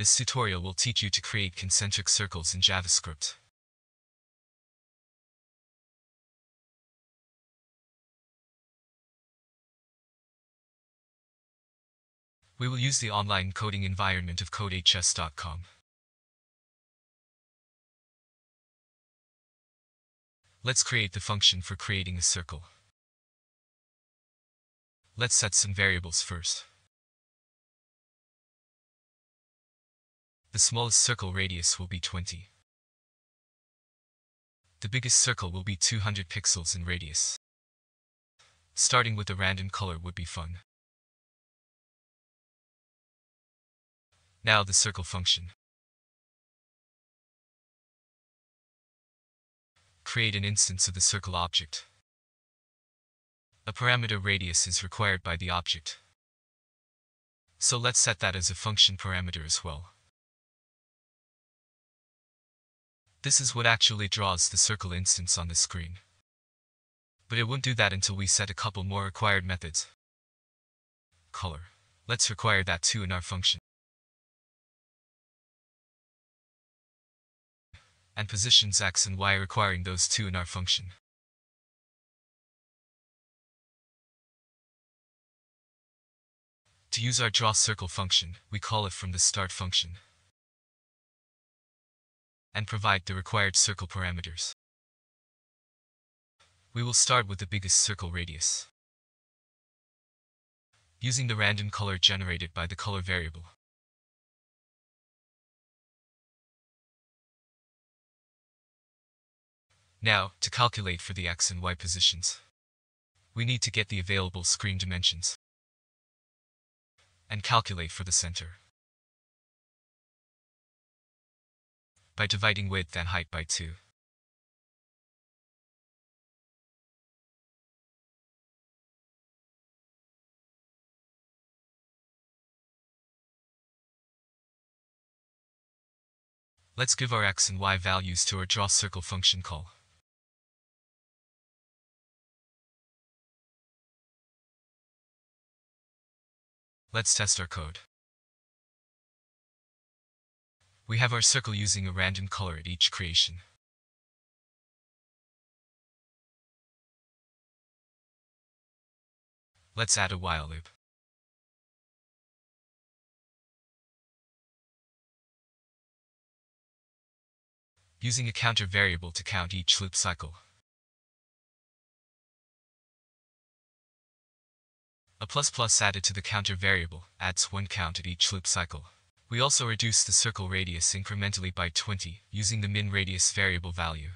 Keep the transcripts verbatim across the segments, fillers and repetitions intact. This tutorial will teach you to create concentric circles in JavaScript. We will use the online coding environment of codehs dot com. Let's create the function for creating a circle. Let's set some variables first. The smallest circle radius will be twenty. The biggest circle will be two hundred pixels in radius. Starting with a random color would be fun. Now the circle function. Create an instance of the circle object. A parameter radius is required by the object. So let's set that as a function parameter as well. This is what actually draws the circle instance on the screen. But it won't do that until we set a couple more required methods. Color. Let's require that too in our function. And positions x and y, requiring those two in our function. To use our drawCircle function, we call it from the start function. And provide the required circle parameters. We will start with the biggest circle radius, using the random color generated by the color variable. Now, to calculate for the x and y positions, we need to get the available screen dimensions and calculate for the center by dividing width and height by two. Let's give our x and y values to our drawCircle function call. Let's test our code. We have our circle using a random color at each creation. Let's add a while loop. Using a counter variable to count each loop cycle. A plus plus added to the counter variable adds one count at each loop cycle. We also reduce the circle radius incrementally by twenty, using the min radius variable value.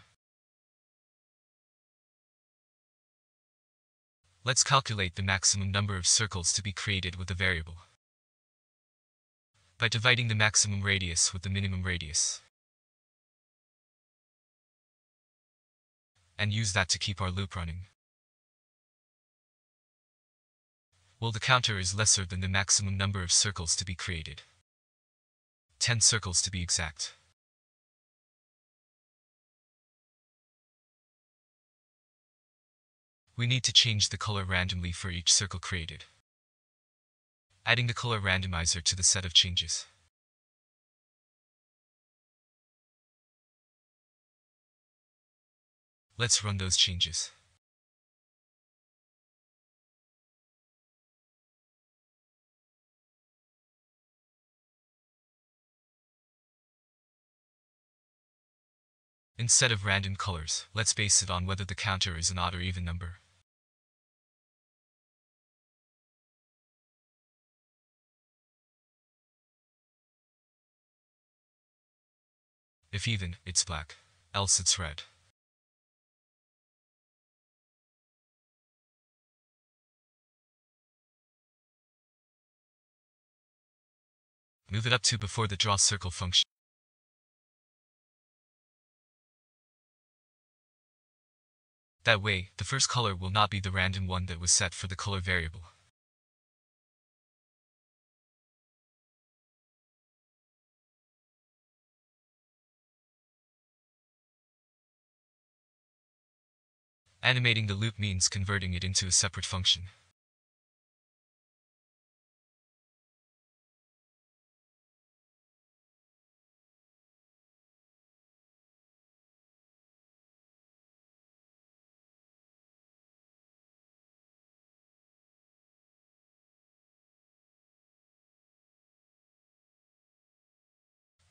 Let's calculate the maximum number of circles to be created with the variable by dividing the maximum radius with the minimum radius, and use that to keep our loop running. Well, the counter is lesser than the maximum number of circles to be created. ten circles to be exact. We need to change the color randomly for each circle created, adding the color randomizer to the set of changes. Let's run those changes. Instead of random colors, let's base it on whether the counter is an odd or even number. If even, it's black, else it's red. Move it up to before the draw circle function. That way, the first color will not be the random one that was set for the color variable. Animating the loop means converting it into a separate function.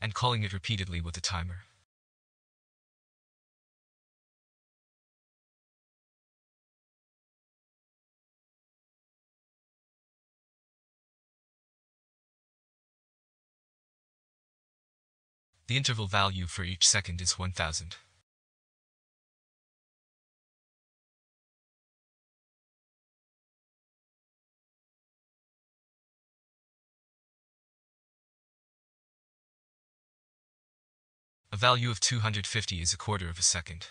and calling it repeatedly with a timer. The interval value for each second is one thousand. A value of two hundred fifty is a quarter of a second.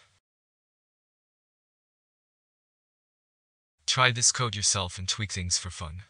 Try this code yourself and tweak things for fun.